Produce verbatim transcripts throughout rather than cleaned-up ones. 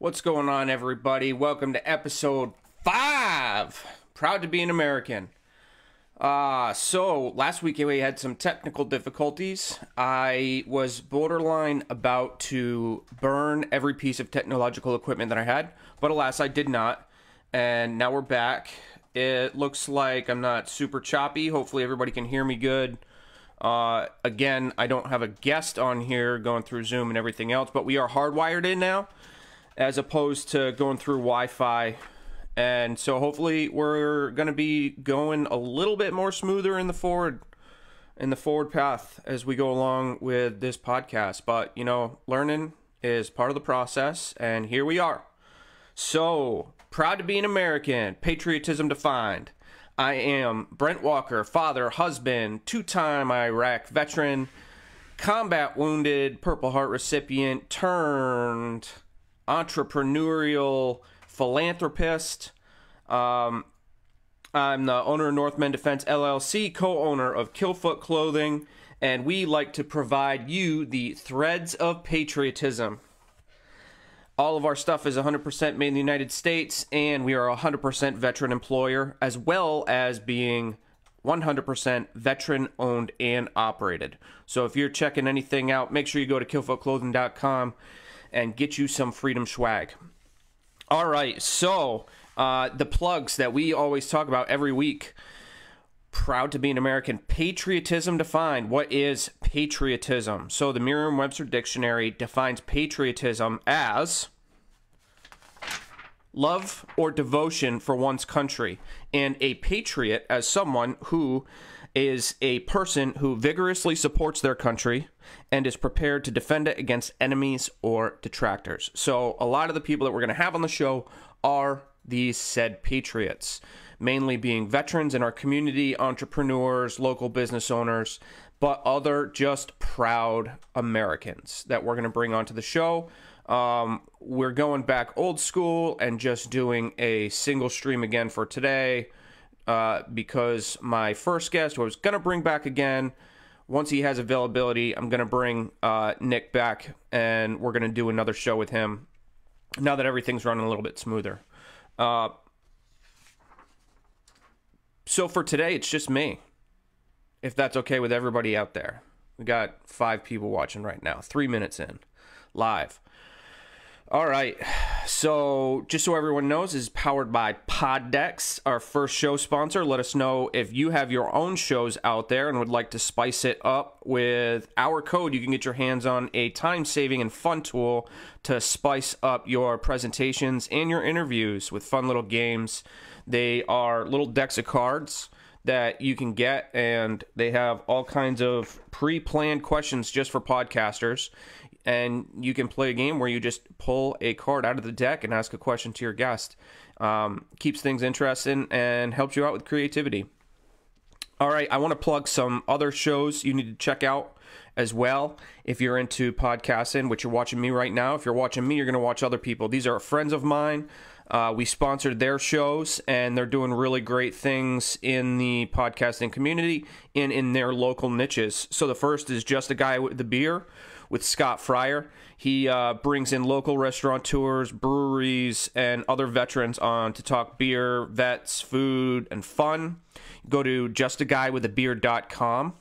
What's going on, everybody? Welcome to episode five, Proud to be an American. Uh, so last week we had some technical difficulties. I was borderline about to burn every piece of technological equipment that I had, but alas, I did not. And now we're back. It looks like I'm not super choppy. Hopefully everybody can hear me good. Uh, again, I don't have a guest on here going through Zoom and everything else, but we are hardwired in now as opposed to going through Wi-Fi. And so hopefully we're going to be going a little bit more smoother in the forward, in the forward path as we go along with this podcast. But, you know, learning is part of the process, and here we are. So, proud to be an American, patriotism defined. I am Brent Walker, father, husband, two-time Iraq veteran, combat wounded, Purple Heart recipient, turned entrepreneurial philanthropist. Um, I'm the owner of Northmen Defense L L C, co-owner of Killfoot Clothing, and we like to provide you the threads of patriotism. All of our stuff is one hundred percent made in the United States, and we are a one hundred percent veteran employer, as well as being one hundred percent veteran owned and operated. So if you're checking anything out, make sure you go to killfoot clothing dot com and get you some Freedom swag. All right, so uh, the plugs that we always talk about every week. Proud to be an American. Patriotism defined. What is patriotism? So the Merriam-Webster Dictionary defines patriotism as love or devotion for one's country, and a patriot as someone who is a person who vigorously supports their country and is prepared to defend it against enemies or detractors. So a lot of the people that we're going to have on the show are these said patriots, mainly being veterans in our community, entrepreneurs, local business owners, but other just proud Americans that we're going to bring onto the show. Um, we're going back old school and just doing a single stream again for today uh, because my first guest, who I was going to bring back again, once he has availability, I'm going to bring uh, Nick back, and we're going to do another show with him now that everything's running a little bit smoother. Uh, So for today, it's just me, if that's okay with everybody out there. We got five people watching right now, three minutes in, live. All right, so just so everyone knows, this is powered by Poddex, our first show sponsor. Let us know if you have your own shows out there and would like to spice it up with our code. You can get your hands on a time-saving and fun tool to spice up your presentations and your interviews with fun little games. They are little decks of cards that you can get, and they have all kinds of pre-planned questions just for podcasters. And you can play a game where you just pull a card out of the deck and ask a question to your guest. Um, keeps things interesting and helps you out with creativity. All right, I want to plug some other shows you need to check out as well. If you're into podcasting, which you're watching me right now, if you're watching me, you're going to watch other people. These are friends of mine. Uh, we sponsored their shows, and they're doing really great things in the podcasting community and in their local niches. So the first is Just a Guy with a Beer with Scott Frayer. He uh, brings in local restaurateurs, breweries, and other veterans on to talk beer, vets, food, and fun. Go to just a guy with a beer dot com.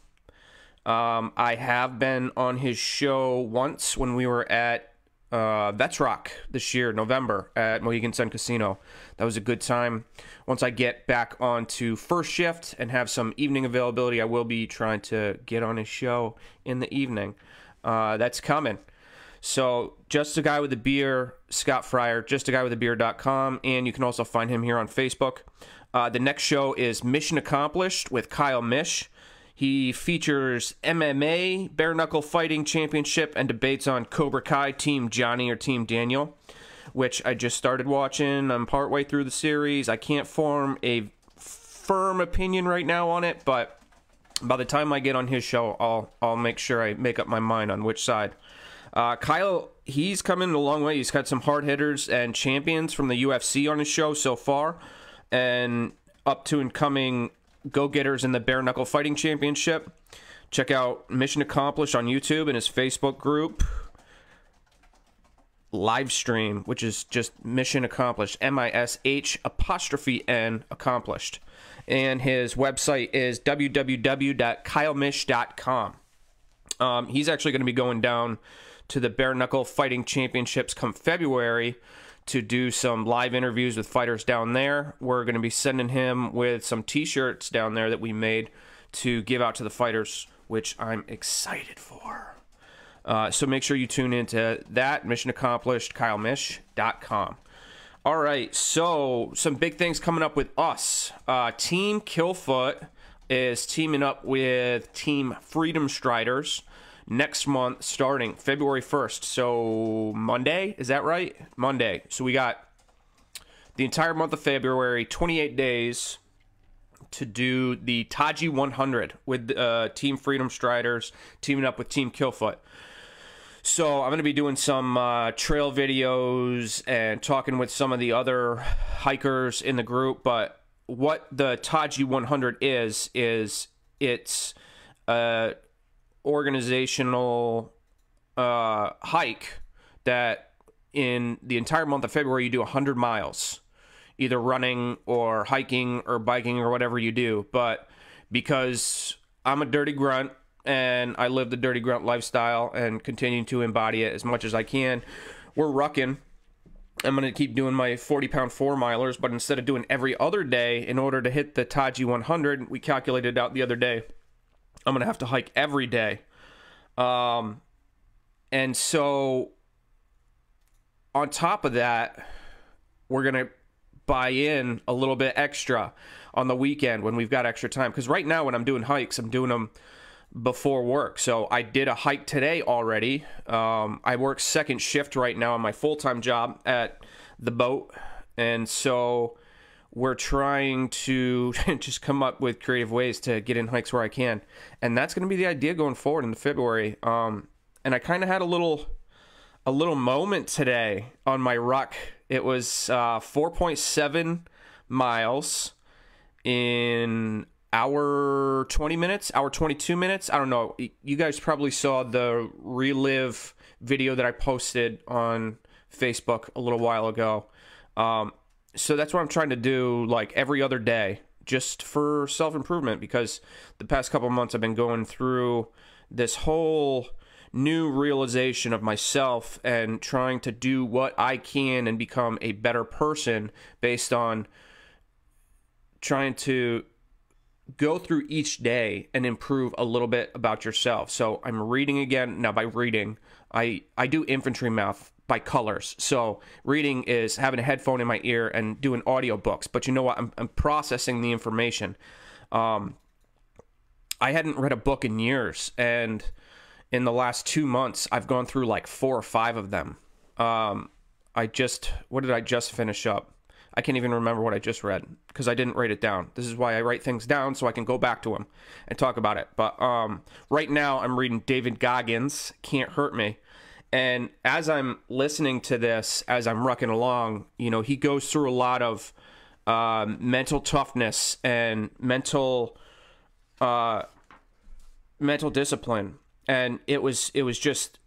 Um, I have been on his show once when we were at Uh, Vets Rock this year, November, at Mohegan Sun Casino. That was a good time. Once I get back onto first shift and have some evening availability, I will be trying to get on his show in the evening. Uh, that's coming. So, Just a Guy with a Beer, Scott Frayer, just a guy with a beer dot com, and you can also find him here on Facebook. Uh, the next show is Mish'N Accomplished with Kyle Mish. He features M M A, bare knuckle fighting championship, and debates on Cobra Kai, Team Johnny or Team Daniel, which I just started watching. I'm partway through the series. I can't form a firm opinion right now on it, but by the time I get on his show, I'll I'll make sure I make up my mind on which side. Uh, Kyle, he's coming a long way. He's got some hard hitters and champions from the U F C on his show so far, and up to and coming go-getters in the Bare Knuckle Fighting Championship. Check out Mish'N Accomplished on YouTube and his Facebook group. live stream, which is just Mish'N Accomplished, M I S H apostrophe N accomplished. And his website is w w w dot kyle mish dot com. Um, he's actually going to be going down to the Bare Knuckle Fighting Championships come February to do some live interviews with fighters down there. We're going to be sending him with some t-shirts down there that we made to give out to the fighters, which I'm excited for. Uh, so make sure you tune into that, Mish'N Accomplished, kyle mish dot com. All right, so some big things coming up with us. Uh, Team Killfoot is teaming up with Team Freedom Striders next month, starting February first. So Monday, is that right? Monday. So we got the entire month of February, twenty-eight days to do the Taji one hundred with uh, Team Freedom Striders teaming up with Team Killfoot. So I'm going to be doing some uh, trail videos and talking with some of the other hikers in the group. But what the Taji one hundred is, is it's an organizational uh, hike that in the entire month of February you do one hundred miles. Either running or hiking or biking or whatever you do. But because I'm a dirty grunt and I live the dirty grunt lifestyle and continue to embody it as much as I can, we're rucking. I'm going to keep doing my forty pound four milers, but instead of doing every other day, in order to hit the Taji one hundred, we calculated out the other day, I'm going to have to hike every day. Um, and so on top of that, we're going to buy in a little bit extra on the weekend when we've got extra time. Because right now when I'm doing hikes, I'm doing them before work. So I did a hike today already. Um, I work second shift right now on my full-time job at the boat. And so we're trying to just come up with creative ways to get in hikes where I can. And that's going to be the idea going forward into February. Um, and I kind of had a little, a little moment today on my ruck. It was uh, four point seven miles in hour twenty minutes, hour twenty-two minutes. I don't know. You guys probably saw the relive video that I posted on Facebook a little while ago. Um, so that's what I'm trying to do, like every other day, just for self-improvement, because the past couple of months I've been going through this whole new realization of myself and trying to do what I can and become a better person based on trying to go through each day and improve a little bit about yourself. So I'm reading again. Now by reading, I, I do infantry math by colors. So reading is having a headphone in my ear and doing audiobooks. But you know what? I'm, I'm processing the information. Um, I hadn't read a book in years, and in the last two months, I've gone through like four or five of them. Um, I just, what did I just finish up? I can't even remember what I just read because I didn't write it down. This is why I write things down, so I can go back to them and talk about it. But um, right now, I'm reading David Goggins, Can't Hurt Me. And as I'm listening to this, as I'm rucking along, you know, he goes through a lot of um, mental toughness and mental, uh, mental discipline. And it was, it was just,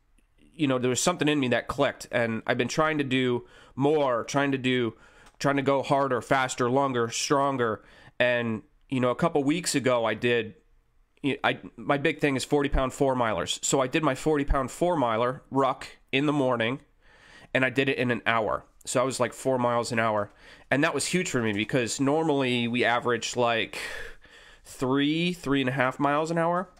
you know, there was something in me that clicked. And I've been trying to do more, trying to do, trying to go harder, faster, longer, stronger. And, you know, a couple weeks ago I did, I, my big thing is forty pound four milers. So I did my forty pound four miler ruck in the morning and I did it in an hour. So I was like four miles an hour. And that was huge for me because normally we average like three, three and a half miles an hour.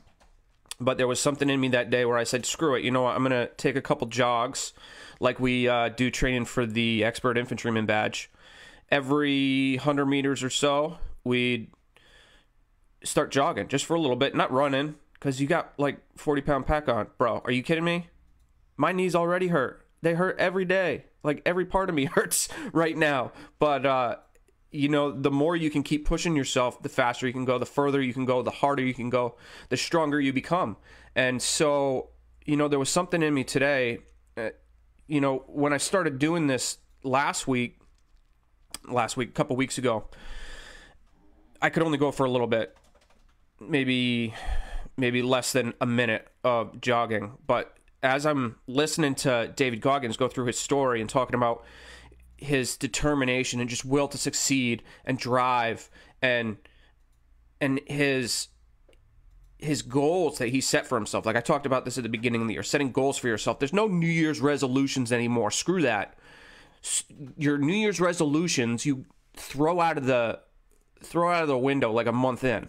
But there was something in me that day where I said, screw it, you know what, I'm going to take a couple jogs like we uh, do training for the Expert Infantryman badge. Every one hundred meters or so, we'd start jogging just for a little bit, not running, because you got like forty pound pack on. Bro, are you kidding me? My knees already hurt. They hurt every day. Like every part of me hurts right now. But, uh, you know, the more you can keep pushing yourself, the faster you can go, the further you can go, the harder you can go, the stronger you become. And so, you know, there was something in me today. Uh, you know, when I started doing this last week, last week, a couple weeks ago, I could only go for a little bit, maybe, maybe less than a minute of jogging. But as I'm listening to David Goggins go through his story and talking about his determination and just will to succeed and drive and and his his goals that he set for himself. Like I talked about this at the beginning of the year, setting goals for yourself. There's no New Year's resolutions anymore. Screw that. Your New Year's resolutions, you throw out of the throw out of the window like a month in.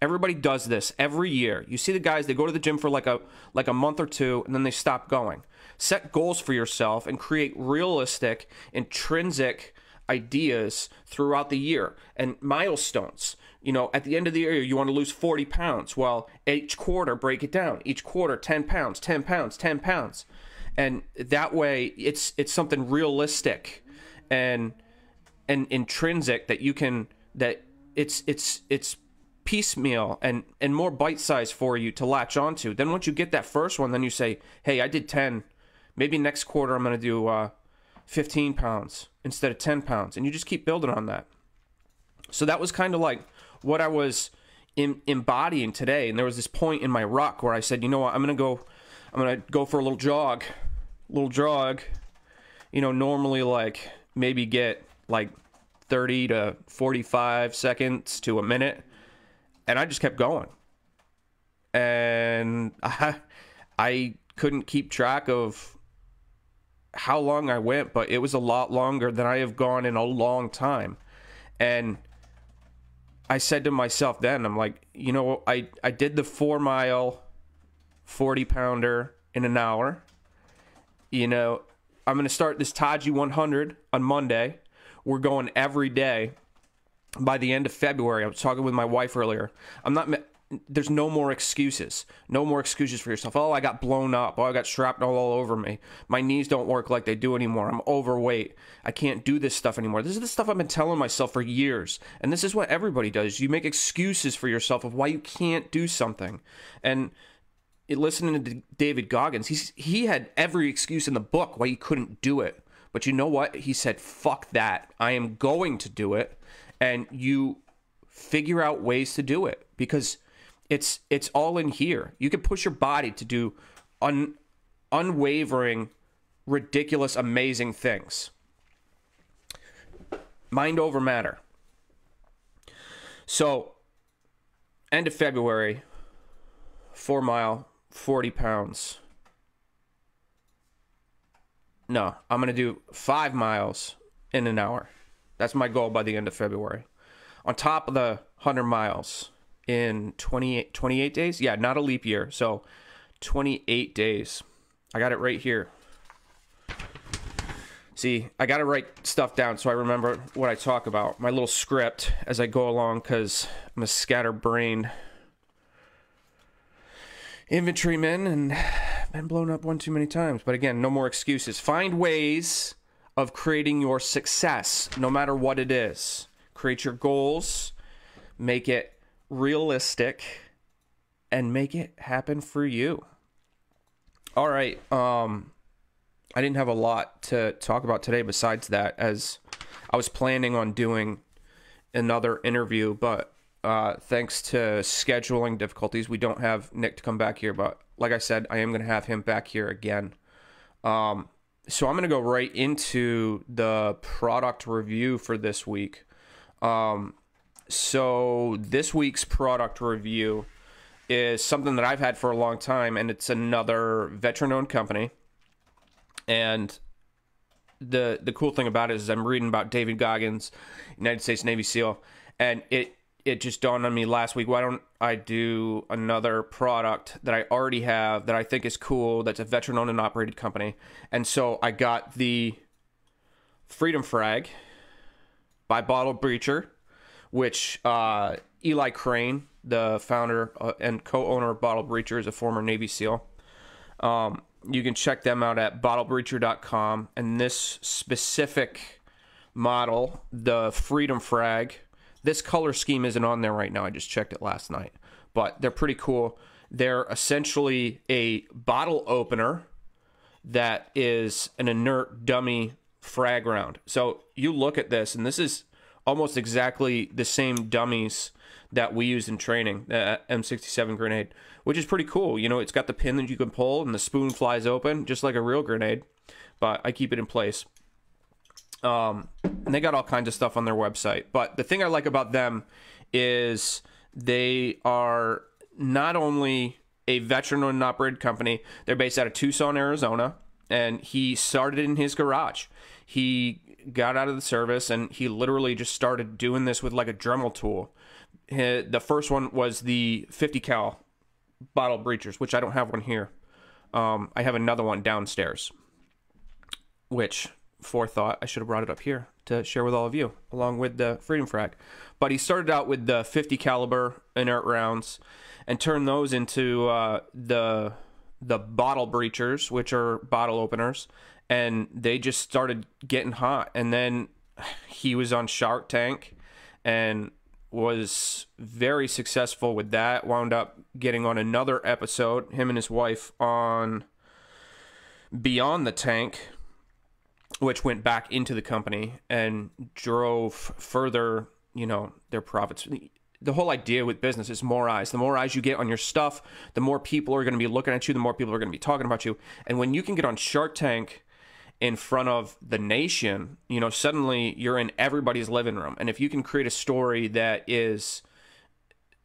Everybody does this every year. You see the guys, they go to the gym for like a like a month or two, and then they stop going. Set goals for yourself and create realistic, intrinsic ideas throughout the year and milestones. You know, at the end of the year, you want to lose forty pounds. Well, each quarter, break it down. Each quarter, ten pounds, ten pounds, ten pounds. And that way, it's it's something realistic and and intrinsic that you can, that it's it's it's piecemeal and and more bite-sized for you to latch onto. Then once you get that first one, then you say, hey, I did ten, maybe next quarter I'm going to do uh fifteen pounds instead of ten pounds, and you just keep building on that. So that was kind of like what I was in, embodying today. And there was this point in my ruck where I said, you know what, I'm going to go I'm going to go for a little jog little jog you know, normally like maybe get like thirty to forty-five seconds to a minute. And I just kept going, and I, I couldn't keep track of how long I went, but it was a lot longer than I have gone in a long time. And I said to myself then, I'm like, you know, I, I did the four mile, forty pounder in an hour. You know, I'm going to start this Taji one hundred on Monday. We're going every day. By the end of February, I was talking with my wife earlier. I'm not. There's no more excuses. No more excuses for yourself. Oh, I got blown up. Oh, I got shrapnel all over me. My knees don't work like they do anymore. I'm overweight. I can't do this stuff anymore. This is the stuff I've been telling myself for years. And this is what everybody does. You make excuses for yourself of why you can't do something. And listening to David Goggins, he's, he had every excuse in the book why he couldn't do it. But you know what? He said, fuck that. I am going to do it. And you figure out ways to do it, because it's it's all in here. You can push your body to do un, unwavering, ridiculous, amazing things. Mind over matter. So, end of February, four mile, forty pounds. No, I'm going to do five miles in an hour. That's my goal by the end of February. On top of the one hundred miles in twenty-eight, twenty-eight days. Yeah, not a leap year. So twenty-eight days. I got it right here. See, I got to write stuff down so I remember what I talk about. My little script as I go along, because I'm a scatterbrained infantryman and been blown up one too many times. But again, no more excuses. Find ways of creating your success, no matter what it is. Create your goals, make it realistic, and make it happen for you. All right, um, I didn't have a lot to talk about today besides that, as I was planning on doing another interview, but uh, thanks to scheduling difficulties, we don't have Nick to come back here, but like I said, I am going to have him back here again. Um, So I'm going to go right into the product review for this week. Um, so this week's product review is something that I've had for a long time, and it's another veteran-owned company. And the the cool thing about it is I'm reading about David Goggins, United States Navy SEAL, and it, it just dawned on me last week, why don't I do another product that I already have that I think is cool, that's a veteran-owned and operated company. And so I got the Freedom Frag by Bottle Breacher, which uh, Eli Crane, the founder and co-owner of Bottle Breacher, is a former Navy SEAL. Um, you can check them out at bottle breacher dot com. And this specific model, the Freedom Frag, this color scheme isn't on there right now. I just checked it last night. But they're pretty cool. They're essentially a bottle opener that is an inert dummy frag round. So you look at this, and this is almost exactly the same dummies that we used in training, the M sixty-seven grenade, which is pretty cool. You know, it's got the pin that you can pull and the spoon flies open just like a real grenade, but I keep it in place. Um, and they got all kinds of stuff on their website. But the thing I like about them is they are not only a veteran-owned and operated company, they're based out of Tucson, Arizona, and he started in his garage. He got out of the service, and he literally just started doing this with like a Dremel tool. The first one was the fifty cal Bottle Breachers, which I don't have one here. Um, I have another one downstairs, which... forethought, I should have brought it up here to share with all of you, along with the Freedom Frag. But he started out with the fifty caliber inert rounds and turned those into uh, the the Bottle Breachers, which are bottle openers, and they just started getting hot. And then he was on Shark Tank and was very successful with that, wound up getting on another episode, him and his wife, on Beyond the Tank, which went back into the company and drove further, you know, their profits. The whole idea with business is more eyes. The more eyes you get on your stuff, the more people are going to be looking at you, the more people are going to be talking about you. And when you can get on Shark Tank in front of the nation, you know, suddenly you're in everybody's living room. And if you can create a story that is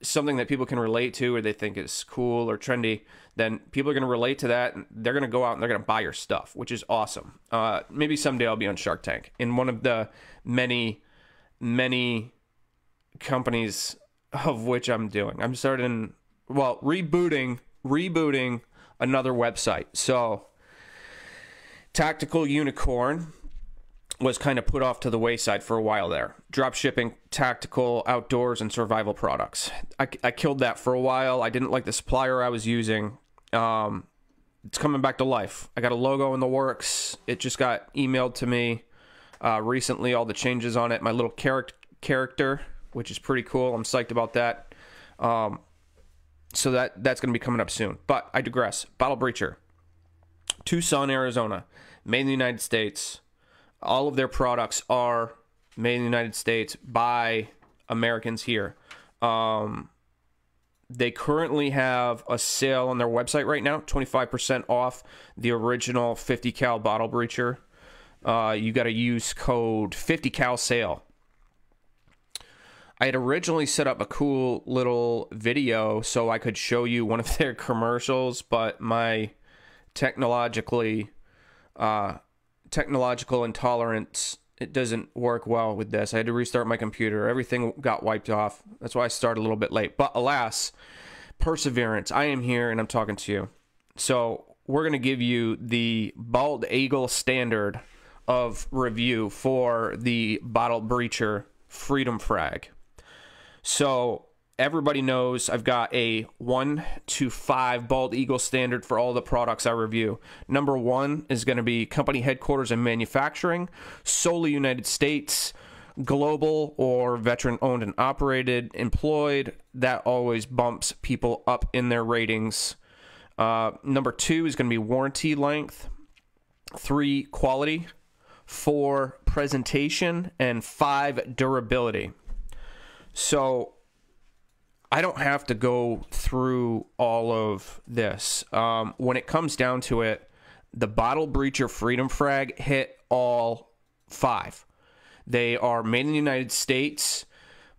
something that people can relate to or they think is cool or trendy, then people are going to relate to that, and they're going to go out and they're going to buy your stuff, which is awesome. Uh, maybe someday I'll be on Shark Tank in one of the many, many companies of which I'm doing. I'm starting, well, rebooting, rebooting another website. So Tactical Unicorn was kind of put off to the wayside for a while there. Drop shipping tactical, outdoors, and survival products. I, I killed that for a while. I didn't like the supplier I was using. Um, it's coming back to life. I got a logo in the works. It just got emailed to me uh, recently, all the changes on it. My little character, character, which is pretty cool. I'm psyched about that. Um, so that that's going to be coming up soon. But I digress. Bottle Breacher. Tucson, Arizona. Made in the United States. All of their products are made in the United States by Americans here. Um, they currently have a sale on their website right now, twenty-five percent off the original fifty cal Bottle Breacher. Uh, you got to use code fifty cal sale. I had originally set up a cool little video so I could show you one of their commercials, but my technologically... Uh, technological intolerance, it doesn't work well with this. I had to restart my computer. Everything got wiped off. That's why I started a little bit late. But alas, perseverance. I am here and I'm talking to you. So we're going to give you the Bald Eagle standard of review for the Bottle Breacher Freedom Frag. So everybody knows I've got a one to five Bald Eagle standard for all the products I review. Number one is going to be company headquarters and manufacturing, solely United States, global or veteran owned and operated, employed. That always bumps people up in their ratings. Uh, number two is going to be warranty length, three quality, four presentation, and five durability. So I don't have to go through all of this. Um, when it comes down to it, the Bottle Breacher Freedom Frag hit all five. They are made in the United States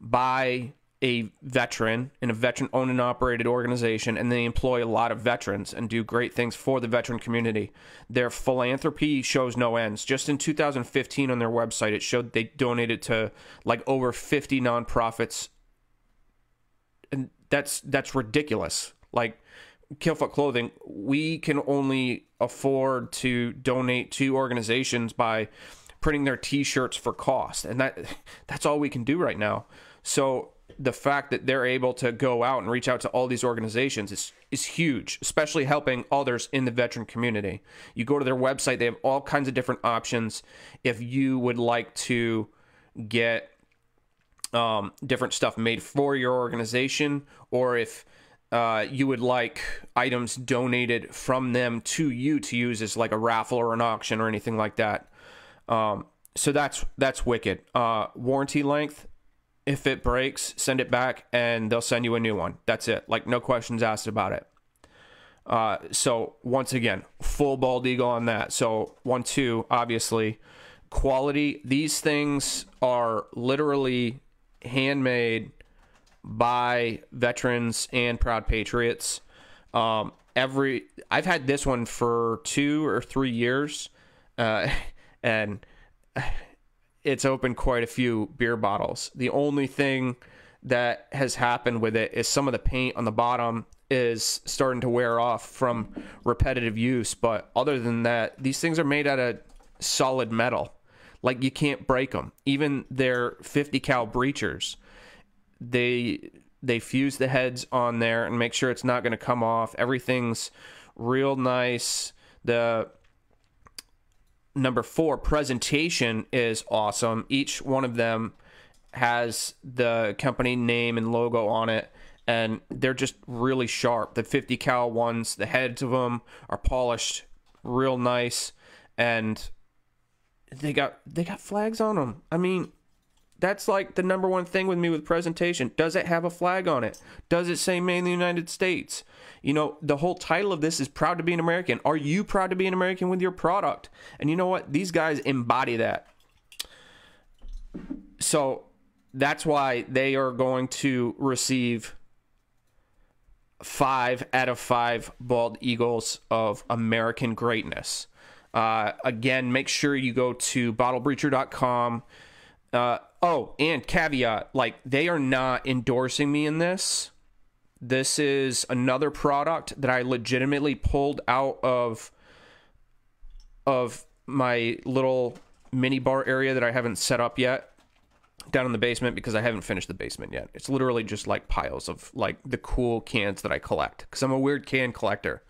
by a veteran in a veteran-owned and operated organization, and they employ a lot of veterans and do great things for the veteran community. Their philanthropy shows no ends. Just in two thousand fifteen on their website, it showed they donated to like over fifty nonprofits. And that's that's ridiculous. Like Killfoot Clothing, we can only afford to donate to organizations by printing their t-shirts for cost, and that that's all we can do right now. So the fact that they're able to go out and reach out to all these organizations is is huge, especially helping others in the veteran community. You go to their website, they have all kinds of different options if you would like to get Um, different stuff made for your organization, or if uh, you would like items donated from them to you to use as like a raffle or an auction or anything like that. Um, So that's that's wicked. Uh, warranty length, if it breaks, send it back and they'll send you a new one. That's it. Like, no questions asked about it. Uh, so once again, full Bald Eagle on that. So one, two, obviously quality. These things are literally handmade by veterans and proud patriots. Um, every, I've had this one for two or three years, uh, and it's opened quite a few beer bottles. The only thing that has happened with it is some of the paint on the bottom is starting to wear off from repetitive use, but other than that, these things are made out of solid metal. Like, you can't break them. Even their fifty cal breachers, they they fuse the heads on there and make sure it's not going to come off. Everything's real nice. The number four, presentation is awesome. Each one of them has the company name and logo on it, and they're just really sharp. The fifty cal ones, the heads of them are polished real nice, and they got they got flags on them. I mean, that's like the number one thing with me with presentation. Does it have a flag on it? Does it say made in the United States? You know, the whole title of this is Proud to be an American. Are you proud to be an American with your product? And you know what? These guys embody that. So that's why they are going to receive five out of five Bald Eagles of American greatness. Uh, again, make sure you go to bottle breacher dot com. Uh, oh, and caveat, like, they are not endorsing me in this. This is another product that I legitimately pulled out of, of my little mini bar area that I haven't set up yet down in the basement, because I haven't finished the basement yet. It's literally just like piles of like the cool cans that I collect, because I'm a weird can collector.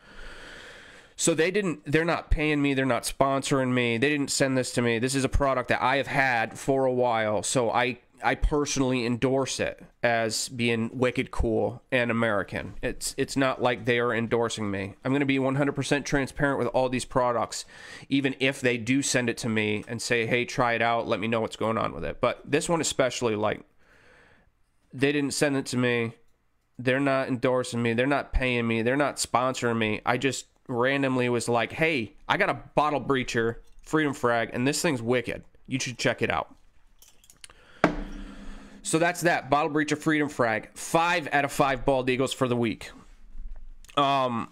So they didn't, they're not paying me. They're not sponsoring me. They didn't send this to me. This is a product that I have had for a while. So I, I personally endorse it as being wicked cool and American. It's, it's not like they are endorsing me. I'm going to be one hundred percent transparent with all these products, even if they do send it to me and say, hey, try it out, let me know what's going on with it. But this one especially, like, they didn't send it to me. They're not endorsing me. They're not paying me. They're not sponsoring me. I just randomly was like, hey, I got a Bottle Breacher Freedom Frag, and this thing's wicked. You should check it out. So that's that. Bottle Breacher Freedom Frag. Five out of five Bald Eagles for the week. Um,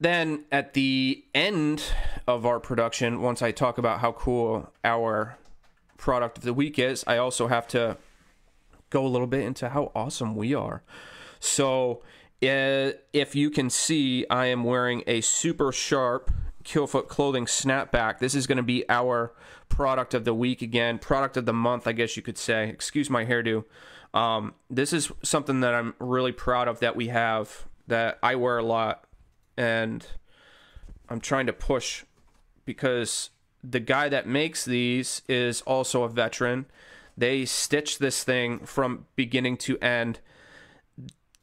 then at the end of our production, once I talk about how cool our product of the week is, I also have to go a little bit into how awesome we are. So uh, if you can see, I am wearing a super sharp Killfoot Clothing snapback. This is going to be our product of the week again, product of the month, I guess you could say. Excuse my hairdo. Um, this is something that I'm really proud of that we have, that I wear a lot, and I'm trying to push because the guy that makes these is also a veteran. They stitched this thing from beginning to end.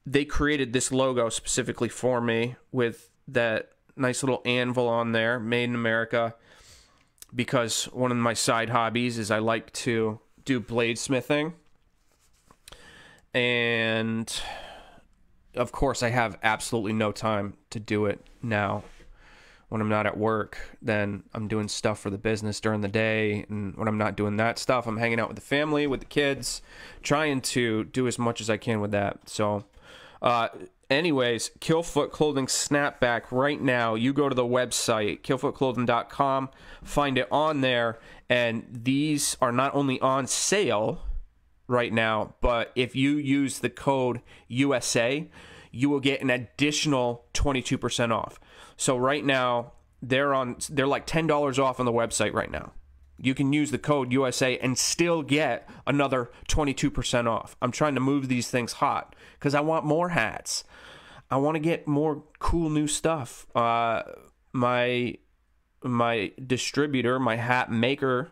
They created this logo specifically for me with that nice little anvil on there, made in America, because one of my side hobbies is I like to do bladesmithing. And of course I have absolutely no time to do it now. When I'm not at work, then I'm doing stuff for the business during the day, and when I'm not doing that stuff, I'm hanging out with the family, with the kids, trying to do as much as I can with that. So uh anyways, Killfoot Clothing snapback right now. You go to the website, killfoot clothing dot com, find it on there, and these are not only on sale right now, but if you use the code U S A, you will get an additional twenty-two percent off. So right now, they're on they're like ten dollars off on the website right now. You can use the code U S A and still get another twenty-two percent off. I'm trying to move these things hot because I want more hats. I want to get more cool new stuff. Uh, my my distributor, my hat maker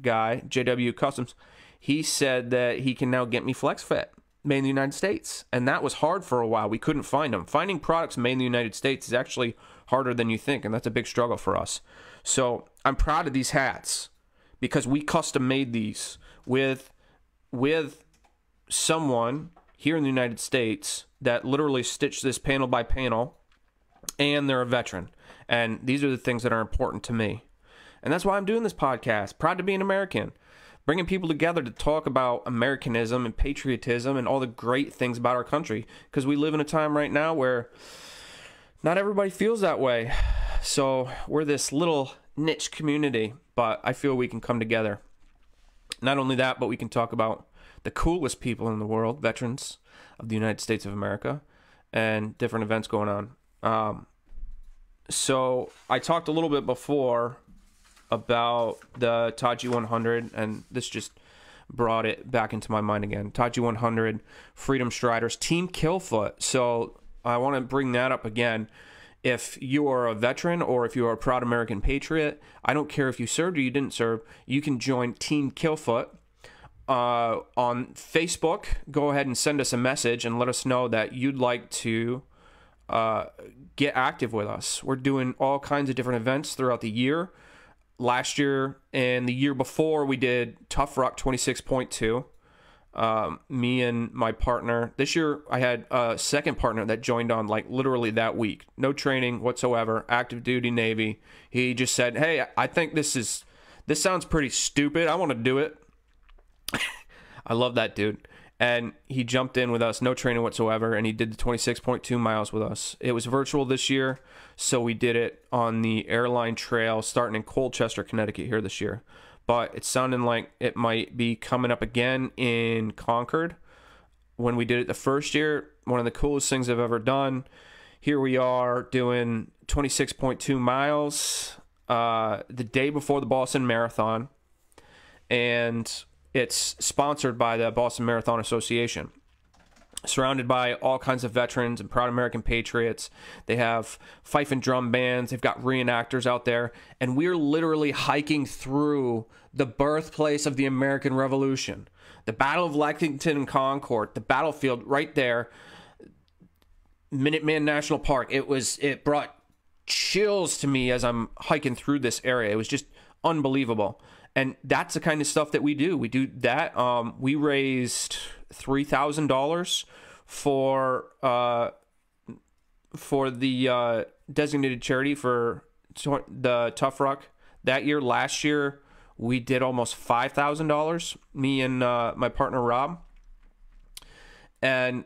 guy, J W Customs, he said that he can now get me Flex Fit made in the United States. And that was hard for a while. We couldn't find them. Finding products made in the United States is actually harder than you think, and that's a big struggle for us. So I'm proud of these hats, because we custom made these with with someone here in the United States that literally stitched this panel by panel, and they're a veteran. And these are the things that are important to me. And that's why I'm doing this podcast, Proud to be an American, bringing people together to talk about Americanism and patriotism and all the great things about our country, because we live in a time right now where not everybody feels that way. So we're this little niche community, but I feel we can come together. Not only that, but we can talk about the coolest people in the world, veterans of the United States of America, and different events going on. Um, so I talked a little bit before about the Taji one hundred, and this just brought it back into my mind again. Taji one hundred, Freedom Striders, Team Killfoot. So I want to bring that up again. If you are a veteran or if you are a proud American patriot, I don't care if you served or you didn't serve, you can join Team Killfoot uh, on Facebook. Go ahead and send us a message and let us know that you'd like to uh, get active with us. We're doing all kinds of different events throughout the year. Last year and the year before, we did Tough Ruck twenty-six point two. Um, me and my partner. This year, I had a second partner that joined on like literally that week. No training whatsoever. Active duty Navy. He just said, "Hey, I think this is this sounds pretty stupid. I want to do it." I love that dude. And he jumped in with us, no training whatsoever, and he did the twenty-six point two miles with us. It was virtual this year, so we did it on the airline trail starting in Colchester, Connecticut here this year. But it's sounding like it might be coming up again in Concord. When we did it the first year, one of the coolest things I've ever done. Here we are doing twenty-six point two miles uh, the day before the Boston Marathon. And it's sponsored by the Boston Marathon Association, surrounded by all kinds of veterans and proud American patriots. They have fife and drum bands. They've got reenactors out there. And we're literally hiking through the birthplace of the American Revolution, the Battle of Lexington and Concord, the battlefield right there, Minuteman National Park. It was, it brought chills to me as I'm hiking through this area. It was just unbelievable. And that's the kind of stuff that we do. We do that. Um, we raised three thousand dollars for uh, for the uh, designated charity for the Tough Ruck that year. Last year, we did almost five thousand dollars, me and uh, my partner, Rob. And,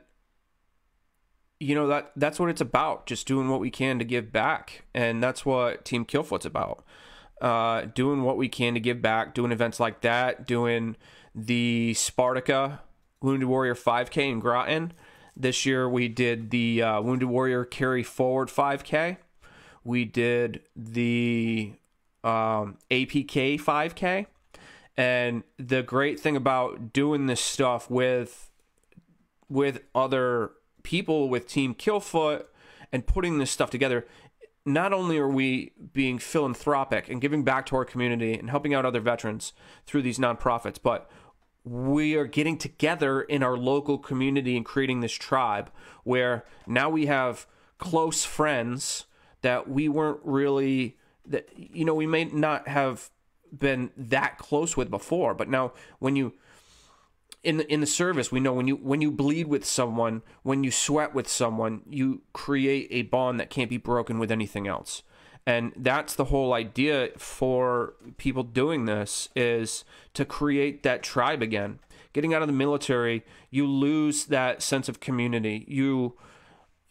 you know, that that's what it's about, just doing what we can to give back. And that's what Team Killfoot's about. Uh, doing what we can to give back, doing events like that, doing the Spartica Wounded Warrior five K in Groton. This year we did the uh, Wounded Warrior Carry Forward five K. We did the um, A P K five K. And the great thing about doing this stuff with, with other people, with Team Killfoot, and putting this stuff together, not only are we being philanthropic and giving back to our community and helping out other veterans through these nonprofits, but we are getting together in our local community and creating this tribe where now we have close friends that we weren't really, that, you know, we may not have been that close with before, but now when you, in the, in the service, we know when you when you bleed with someone, when you sweat with someone, you create a bond that can't be broken with anything else. And that's the whole idea for people doing this, is to create that tribe again. Getting out of the military, you lose that sense of community. You,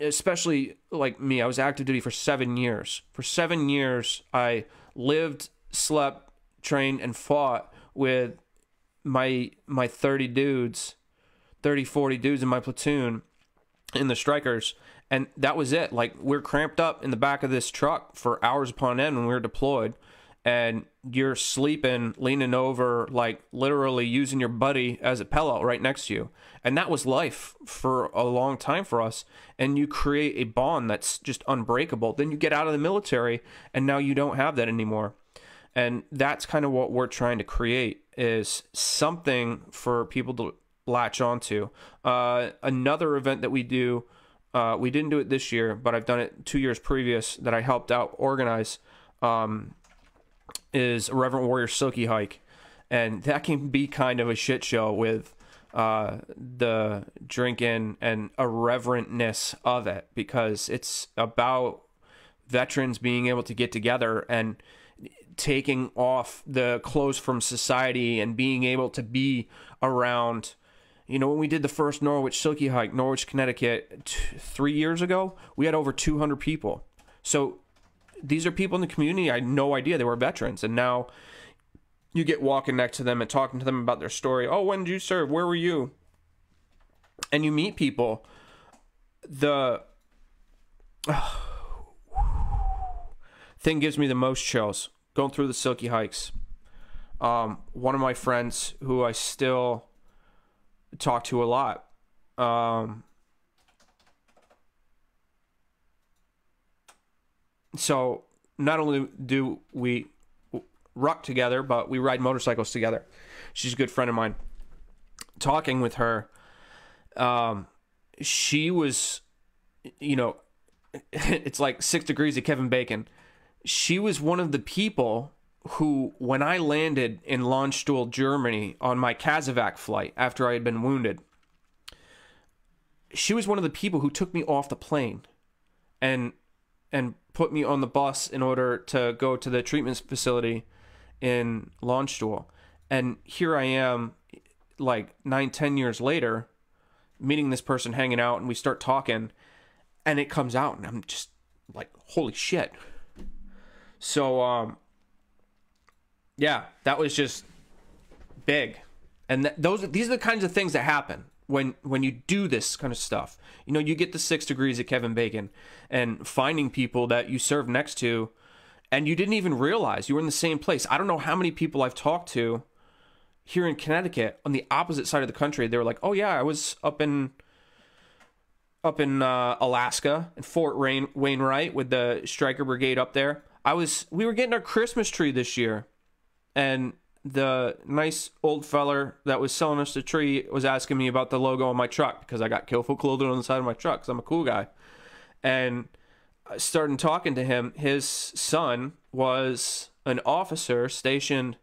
especially like me, I was active duty for seven years. For seven years, I lived, slept, trained, and fought with my my thirty dudes, thirty, forty dudes in my platoon, in the strikers, and that was it. Like, we're cramped up in the back of this truck for hours upon end when we were deployed, and you're sleeping, leaning over, like literally using your buddy as a pillow right next to you. And that was life for a long time for us, and you create a bond that's just unbreakable. Then you get out of the military, and now you don't have that anymore. And that's kind of what we're trying to create, is something for people to latch onto. Uh, another event that we do, uh, we didn't do it this year, but I've done it two years previous that I helped out organize, um, is a Reverent Warrior Silky Hike. And that can be kind of a shit show with uh, the drinking and irreverentness of it, because it's about veterans being able to get together and taking off the clothes from society and being able to be around. You know, when we did the first Norwich Silky Hike, Norwich, Connecticut, t three years ago, we had over two hundred people. So these are people in the community. I had no idea they were veterans. And now you get walking next to them and talking to them about their story. Oh, when did you serve? Where were you? And you meet people. The uh, thing gives me the most chills, going through the Silky Hikes. Um, one of my friends who I still talk to a lot, um so not only do we ruck together, but we ride motorcycles together. She's a good friend of mine. Talking with her, um she was, you know, it's like six degrees of Kevin Bacon. She was one of the people who, when I landed in Landstuhl, Germany, on my Kazovac flight after I had been wounded, she was one of the people who took me off the plane and and put me on the bus in order to go to the treatment facility in Landstuhl. And here I am, like nine, ten years later, meeting this person, hanging out, and we start talking, and it comes out, and I'm just like, holy shit. So, um, yeah, that was just big. And th those these are the kinds of things that happen when when you do this kind of stuff. You know, you get the six degrees of Kevin Bacon and finding people that you serve next to and you didn't even realize you were in the same place. I don't know how many people I've talked to here in Connecticut on the opposite side of the country. They were like, oh, yeah, I was up in up in uh, Alaska in Fort Wainwright with the Striker Brigade up there. I was we were getting our Christmas tree this year. And the nice old feller that was selling us the tree was asking me about the logo on my truck, because I got Killfoot Clothing on the side of my truck because I'm a cool guy. And I started talking to him. His son was an officer stationed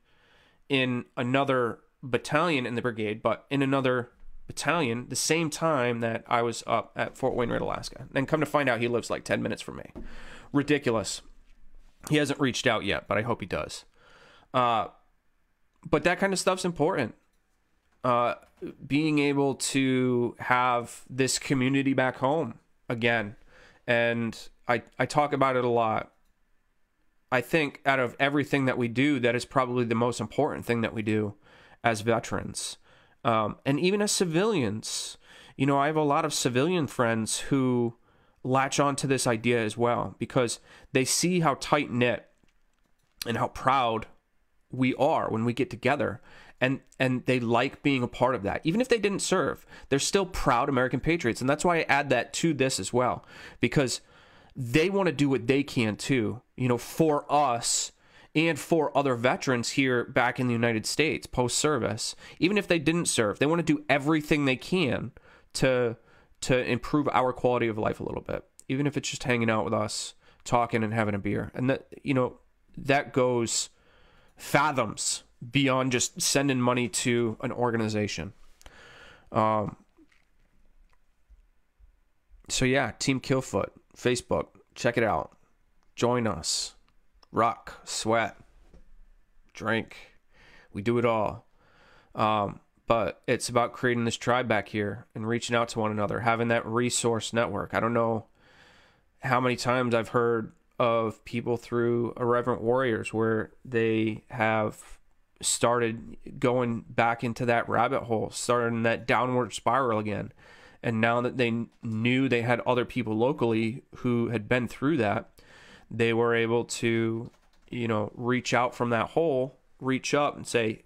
in another battalion in the brigade, but in another battalion the same time that I was up at Fort Wainwright, Alaska. And come to find out, he lives like ten minutes from me. Ridiculous. He hasn't reached out yet, but I hope he does. Uh, but that kind of stuff's important. Uh, being able to have this community back home again. And I, I talk about it a lot. I think out of everything that we do, that is probably the most important thing that we do as veterans. Um, and even as civilians, you know, I have a lot of civilian friends who latch onto this idea as well, because they see how tight-knit and how proud we are when we get together, and and they like being a part of that. Even if they didn't serve, they're still proud American patriots. And that's why I add that to this as well, because they want to do what they can too, you know, for us and for other veterans here back in the United States post-service. Even if they didn't serve, they want to do everything they can to to improve our quality of life a little bit, even if it's just hanging out with us, talking and having a beer. And that, you know, that goes fathoms beyond just sending money to an organization. Um, so yeah, Team Killfoot, Facebook, check it out. Join us. Rock, sweat, drink. We do it all. Um, but it's about creating this tribe back here and reaching out to one another, having that resource network. I don't know how many times I've heard of people through Irreverent Warriors where they have started going back into that rabbit hole, starting that downward spiral again. And now that they knew they had other people locally who had been through that, they were able to, you know, reach out from that hole, reach up and say,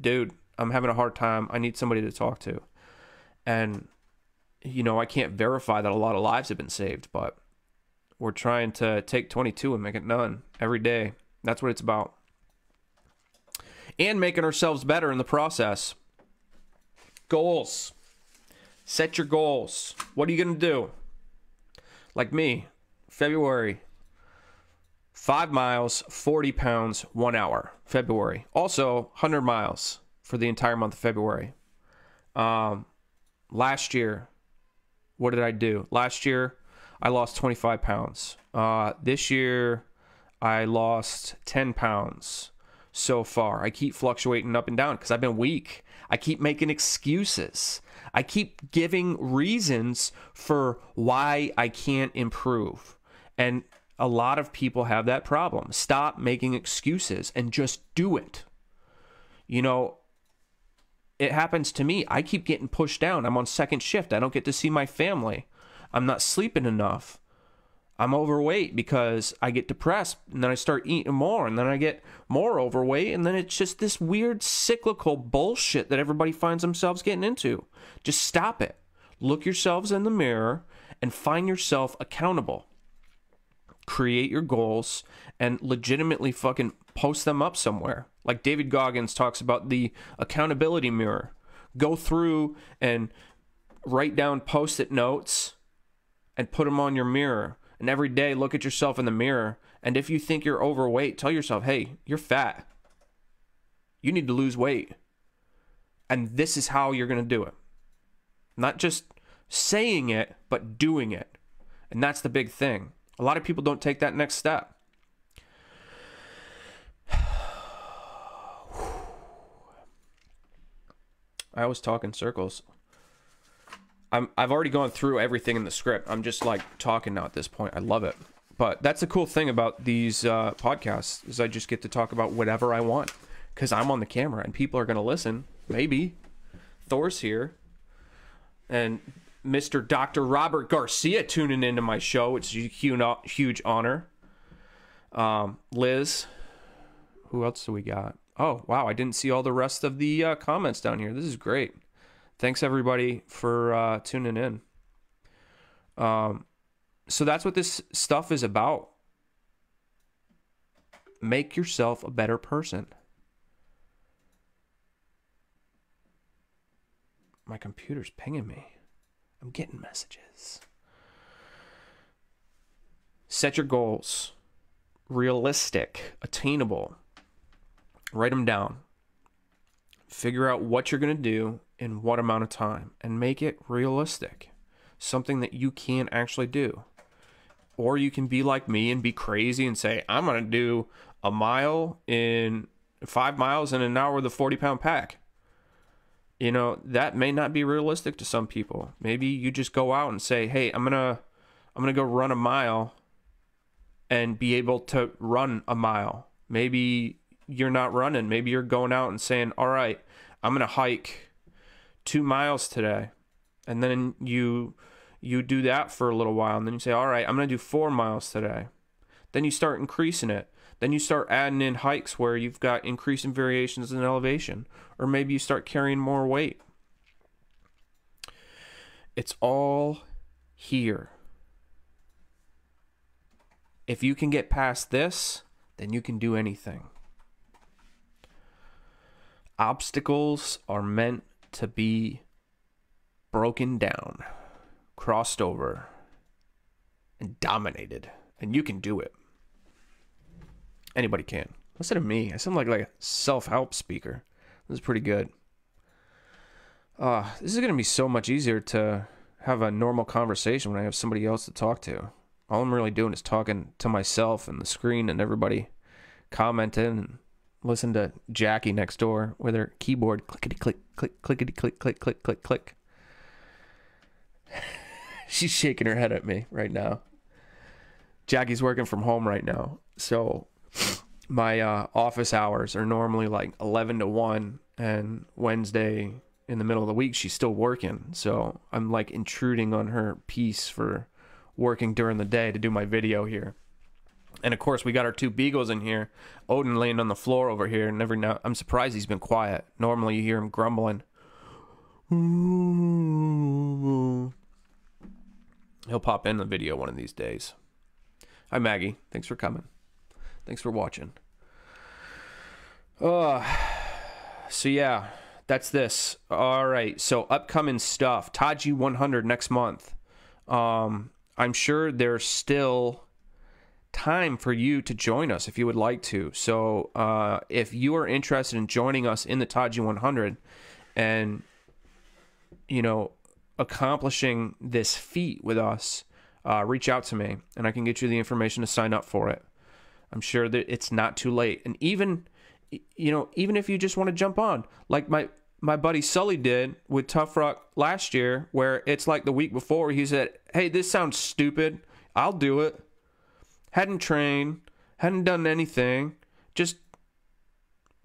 dude, I'm having a hard time. I need somebody to talk to. And, you know, I can't verify that a lot of lives have been saved, but we're trying to take twenty-two and make it none every day. That's what it's about. And making ourselves better in the process. Goals. Set your goals. What are you going to do? Like me, February. five miles, forty pounds, one hour, February. Also one hundred miles for the entire month of February. Um, last year, what did I do? Last year, I lost twenty-five pounds. Uh, this year, I lost ten pounds so far. I keep fluctuating up and down because I've been weak. I keep making excuses. I keep giving reasons for why I can't improve. And a lot of people have that problem. Stop making excuses and just do it. You know, it happens to me. I keep getting pushed down. I'm on second shift. I don't get to see my family. I'm not sleeping enough. I'm overweight because I get depressed, and then I start eating more, and then I get more overweight, and then it's just this weird cyclical bullshit that everybody finds themselves getting into. Just stop it. Look yourselves in the mirror and find yourself accountable. Create your goals and legitimately fucking post them up somewhere. Like David Goggins talks about the accountability mirror. Go through and write down post-it notes and put them on your mirror. And every day, look at yourself in the mirror. And if you think you're overweight, tell yourself, hey, you're fat. You need to lose weight. And this is how you're going to do it. Not just saying it, but doing it. And that's the big thing. A lot of people don't take that next step. I always talk in circles. I'm, I've already gone through everything in the script. I'm just like talking now at this point. I love it. But that's the cool thing about these uh, podcasts is I just get to talk about whatever I want because I'm on the camera and people are going to listen. Maybe. Thor's here. And Mister Doctor Robert Garcia tuning into my show, which is a huge honor. Um, Liz. Who else do we got? Oh, wow. I didn't see all the rest of the uh, comments down here. This is great. Thanks, everybody, for uh, tuning in. Um, so that's what this stuff is about. Make yourself a better person. My computer's pinging me. I'm getting messages. Set your goals. Realistic. Attainable. Write them down. Figure out what you're going to do in what amount of time and make it realistic. Something that you can actually do. Or you can be like me and be crazy and say, I'm going to do a mile in five miles in an hour with a forty pound pack. You know, that may not be realistic to some people. Maybe you just go out and say, hey, I'm going to, I'm going to go run a mile and be able to run a mile. Maybe you're not running. Maybe you're going out and saying, all right, I'm going to hike two miles today, and then you you do that for a little while, and then you say, all right, I'm gonna do four miles today. Then you start increasing it. Then you start adding in hikes where you've got increasing variations in elevation, or maybe you start carrying more weight. It's all here. If you can get past this, then you can do anything. Obstacles are meant to be broken down, crossed over, and dominated. And you can do it. Anybody can. Listen to me. I sound like, like a self-help speaker. This is pretty good. Uh, this is going to be so much easier to have a normal conversation when I have somebody else to talk to. All I'm really doing is talking to myself and the screen and everybody commenting and listen to Jackie next door with her keyboard clickety-click, click, clickety-click, click, click, click, click. She's shaking her head at me right now. Jackie's working from home right now. So my uh, office hours are normally like eleven to one, and Wednesday in the middle of the week, she's still working. So I'm like intruding on her peace for working during the day to do my video here. And, of course, we got our two beagles in here. Odin laying on the floor over here. And every now, I'm surprised he's been quiet. Normally you hear him grumbling. He'll pop in the video one of these days. Hi, Maggie. Thanks for coming. Thanks for watching. Uh, so, yeah. That's this. All right. So, upcoming stuff. Taji one hundred next month. Um, I'm sure there's still time for you to join us if you would like to. So uh, if you are interested in joining us in the Taji one hundred and, you know, accomplishing this feat with us, uh, reach out to me and I can get you the information to sign up for it. I'm sure that it's not too late. And even, you know, even if you just want to jump on, like my, my buddy Sully did with Tough Ruck last year, where it's like the week before he said, hey, this sounds stupid, I'll do it. Hadn't trained, hadn't done anything, just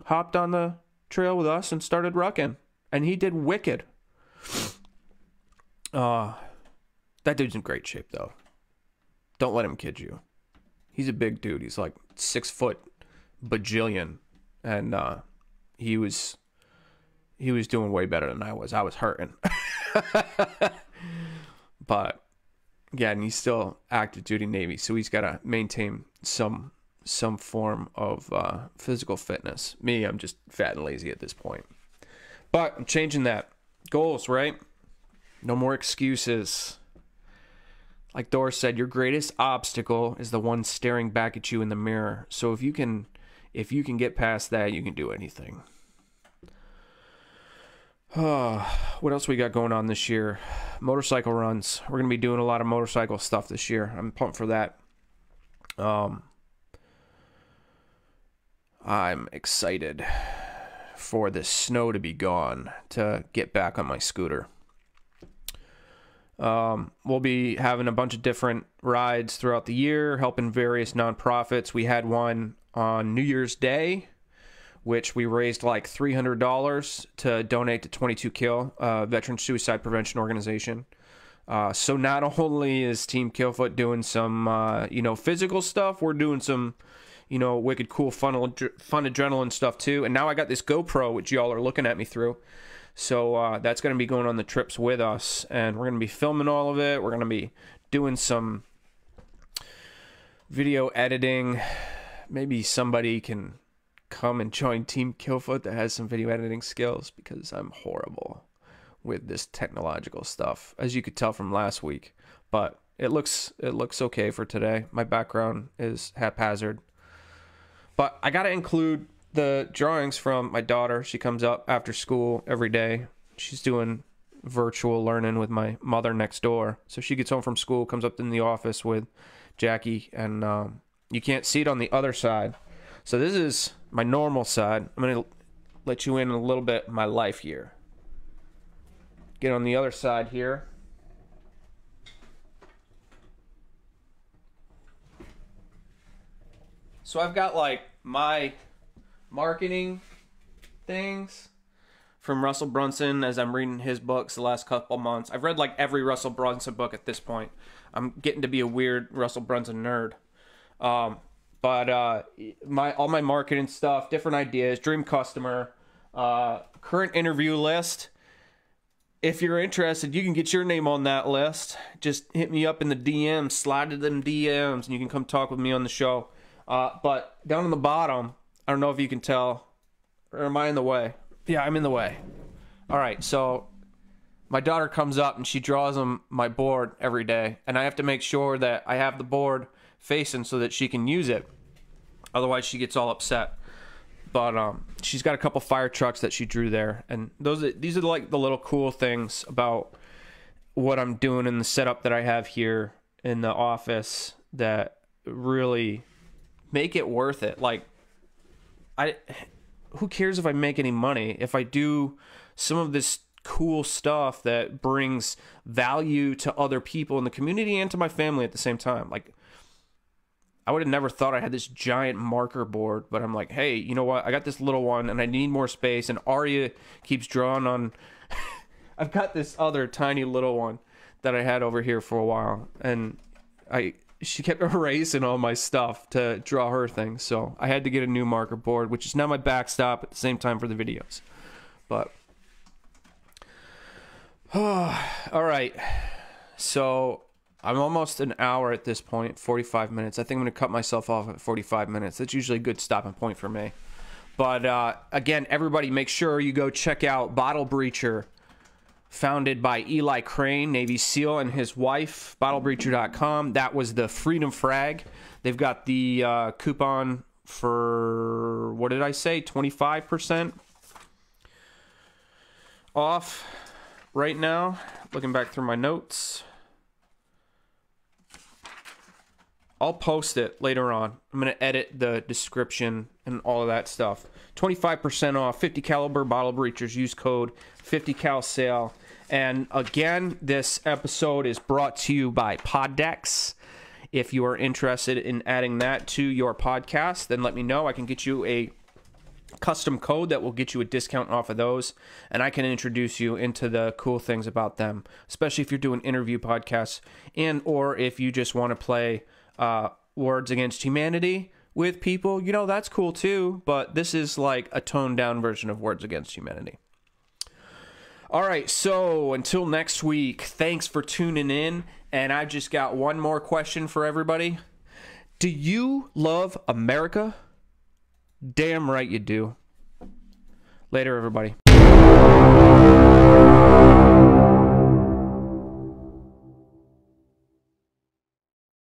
hopped on the trail with us and started rucking. And he did wicked. Uh, that dude's in great shape, though. Don't let him kid you. He's a big dude. He's like six foot bajillion. And uh, he was... he was doing way better than I was. I was hurting. But, yeah, and he's still active duty Navy, so he's got to maintain some some form of uh, physical fitness. Me, I'm just fat and lazy at this point. But I'm changing that. Goals, right? No more excuses. Like Doris said, your greatest obstacle is the one staring back at you in the mirror. So if you can, if you can get past that, you can do anything. Oh, what else we got going on this year? Motorcycle runs. We're going to be doing a lot of motorcycle stuff this year. I'm pumped for that. Um, I'm excited for the snow to be gone to get back on my scooter. Um, we'll be having a bunch of different rides throughout the year, helping various nonprofits. We had one on New Year's Day, which we raised like three hundred dollars to donate to twenty-two Kill, a veteran suicide prevention organization. Uh, so not only is Team Killfoot doing some, uh, you know, physical stuff, we're doing some, you know, wicked cool fun, fun adrenaline stuff too. And now I got this GoPro, which y'all are looking at me through. So uh, that's going to be going on the trips with us. And we're going to be filming all of it. We're going to be doing some video editing. Maybe somebody can come and join Team Killfoot that has some video editing skills, because I'm horrible with this technological stuff, as you could tell from last week. But it looks it looks okay for today. My background is haphazard. But I gotta include the drawings from my daughter. She comes up after school every day. She's doing virtual learning with my mother next door. So she gets home from school, comes up in the office with Jackie, and um, you can't see it on the other side. So this is my normal side. I'm going to let you in a little bit of my life here. Get on the other side here. So I've got like my marketing things from Russell Brunson as I'm reading his books the last couple months. I've read like every Russell Brunson book at this point. I'm getting to be a weird Russell Brunson nerd. Um... But uh, my all my marketing stuff, different ideas, dream customer, uh, current interview list. If you're interested, you can get your name on that list. Just hit me up in the D Ms, slide to them D Ms, and you can come talk with me on the show. Uh, but down on the bottom, I don't know if you can tell, or am I in the way? Yeah, I'm in the way. All right, so my daughter comes up and she draws them my board every day, and I have to make sure that I have the board facing so that she can use it, otherwise she gets all upset. But um she's got a couple fire trucks that she drew there, and those are, these are like the little cool things about what I'm doing in the setup that I have here in the office that really make it worth it. Like, I who cares if I make any money if I do some of this cool stuff that brings value to other people in the community and to my family at the same time? Like, I would have never thought I had this giant marker board, but I'm like, hey, you know what? I got this little one, and I need more space, and Aria keeps drawing on... I've got this other tiny little one that I had over here for a while, and I she kept erasing all my stuff to draw her thing, so I had to get a new marker board, which is now my backstop at the same time for the videos. But... oh, all right, so... I'm almost an hour at this point, forty-five minutes. I think I'm going to cut myself off at forty-five minutes. That's usually a good stopping point for me. But, uh, again, everybody, make sure you go check out Bottle Breacher founded by Eli Crane, Navy SEAL, and his wife, bottle breacher dot com. That was the Freedom Frag. They've got the uh, coupon for, what did I say, twenty-five percent off right now. Looking back through my notes. I'll post it later on. I'm going to edit the description and all of that stuff. twenty-five percent off, fifty caliber bottle breachers. Use code fifty cal sale. And again, this episode is brought to you by Poddex. If you are interested in adding that to your podcast, then let me know. I can get you a custom code that will get you a discount off of those, and I can introduce you into the cool things about them, especially if you're doing interview podcasts and or if you just want to play uh, Words Against Humanity with people. You know, that's cool too, but this is like a toned-down version of Words Against Humanity. All right, so until next week, thanks for tuning in, and I just got one more question for everybody. Do you love America? Damn right you do. Later, everybody.